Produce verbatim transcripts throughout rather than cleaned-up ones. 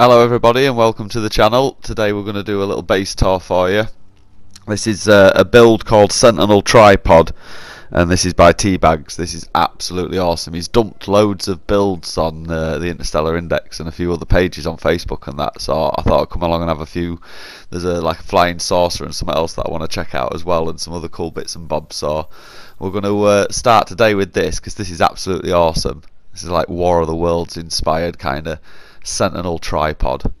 Hello everybody and welcome to the channel. Today we're going to do a little base tour for you. This is a, a build called Sentinel Tripod and this is by T-Bags. This is absolutely awesome. He's dumped loads of builds on uh, the Interstellar Index and a few other pages on Facebook and that, so I thought I'd come along and have a few. There's a like a flying saucer and something else that I want to check out as well, and some other cool bits and bobs. So we're going to uh, start today with this because this is absolutely awesome. This is like War of the Worlds inspired kind of Sentinel tripod,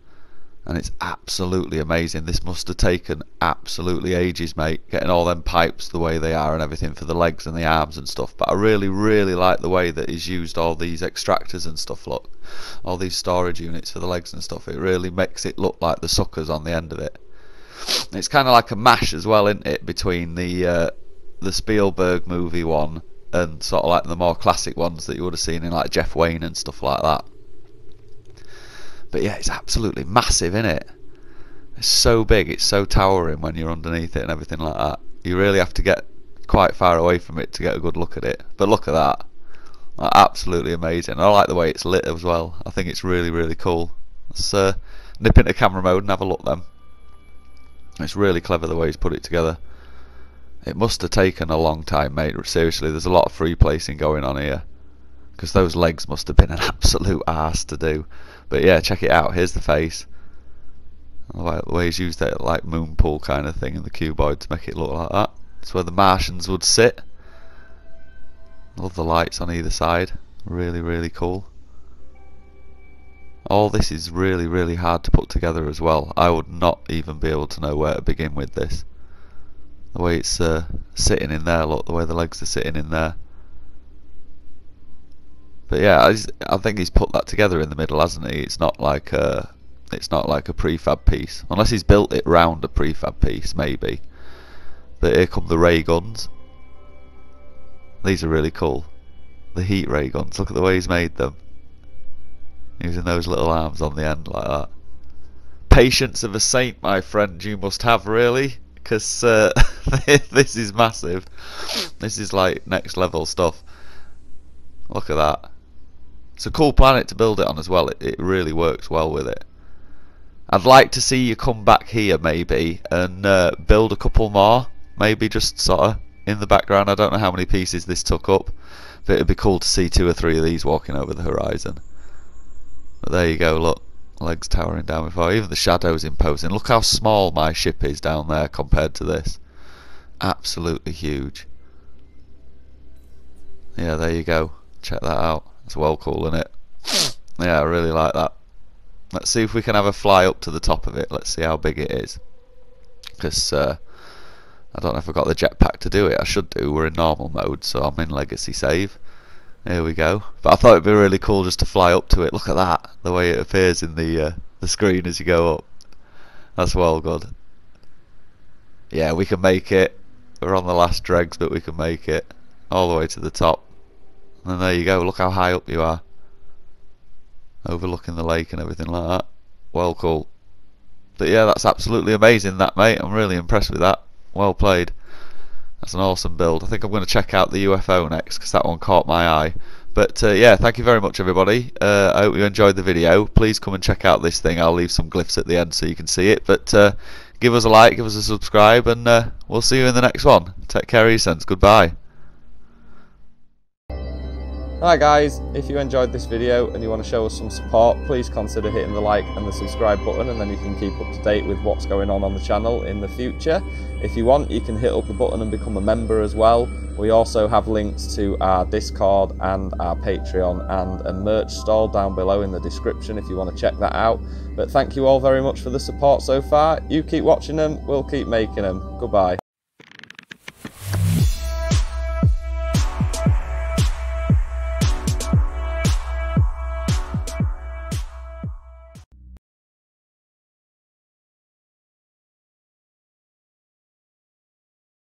and it's absolutely amazing. This must have taken absolutely ages, mate, getting all them pipes the way they are and everything for the legs and the arms and stuff. But I really really like the way that he's used all these extractors and stuff. Look, all these storage units for the legs and stuff, it really makes it look like the suckers on the end of it. It's kind of like a mash as well, isn't it, between the uh, the Spielberg movie one and sort of like the more classic ones that you would have seen in like Jeff Wayne and stuff like that. But yeah, it's absolutely massive, isn't it? It's so big, it's so towering when you're underneath it and everything like that. You really have to get quite far away from it to get a good look at it. But look at that. Like, absolutely amazing. And I like the way it's lit as well. I think it's really, really cool. Let's uh, nip into camera mode and have a look then. It's really clever the way he's put it together. It must have taken a long time, mate. Seriously, there's a lot of free placing going on here, because those legs must have been an absolute arse to do. But yeah, check it out. Here's the face. The way he's used that like moon pool kind of thing in the cuboid to make it look like that. It's where the Martians would sit. Love the lights on either side. Really, really cool. All this is really, really hard to put together as well. I would not even be able to know where to begin with this. The way it's uh, sitting in there, look, the way the legs are sitting in there. But yeah, I, just, I think he's put that together in the middle, hasn't he? It's not like a, it's not like a prefab piece, unless he's built it round a prefab piece, maybe. But here come the ray guns. These are really cool. The heat ray guns. Look at the way he's made them. Using those little arms on the end like that. Patience of a saint, my friend. You must have really, because uh, this is massive. This is like next level stuff. Look at that. It's a cool planet to build it on as well. It, it really works well with it. I'd like to see you come back here maybe and uh, build a couple more. Maybe just sort of in the background. I don't know how many pieces this took up, but it'd be cool to see two or three of these walking over the horizon. But there you go, look. Legs towering down before. Even the shadows imposing. Look how small my ship is down there compared to this. Absolutely huge. Yeah, there you go. Check that out. It's well cool, isn't it? Yeah, I really like that. Let's see if we can have a fly up to the top of it. Let's see how big it is. Because uh, I don't know if I've got the jetpack to do it. I should do. We're in normal mode, so I'm in legacy save. Here we go. But I thought it'd be really cool just to fly up to it. Look at that. The way it appears in the uh, the screen as you go up. That's well good. Yeah, we can make it. We're on the last dregs, but we can make it all the way to the top. And there you go, look how high up you are. Overlooking the lake and everything like that. Well cool. But yeah, that's absolutely amazing that, mate. I'm really impressed with that. Well played. That's an awesome build. I think I'm going to check out the U F O next, because that one caught my eye. But uh, yeah, thank you very much everybody. Uh, I hope you enjoyed the video. Please come and check out this thing. I'll leave some glyphs at the end so you can see it. But uh, give us a like, give us a subscribe, and uh, we'll see you in the next one. Take care, E-Sense. Goodbye. Alright guys, if you enjoyed this video and you want to show us some support, please consider hitting the like and the subscribe button, and then you can keep up to date with what's going on on the channel in the future. If you want, you can hit up the button and become a member as well. We also have links to our Discord and our Patreon and a merch stall down below in the description if you want to check that out. But thank you all very much for the support so far. You keep watching them, we'll keep making them. Goodbye.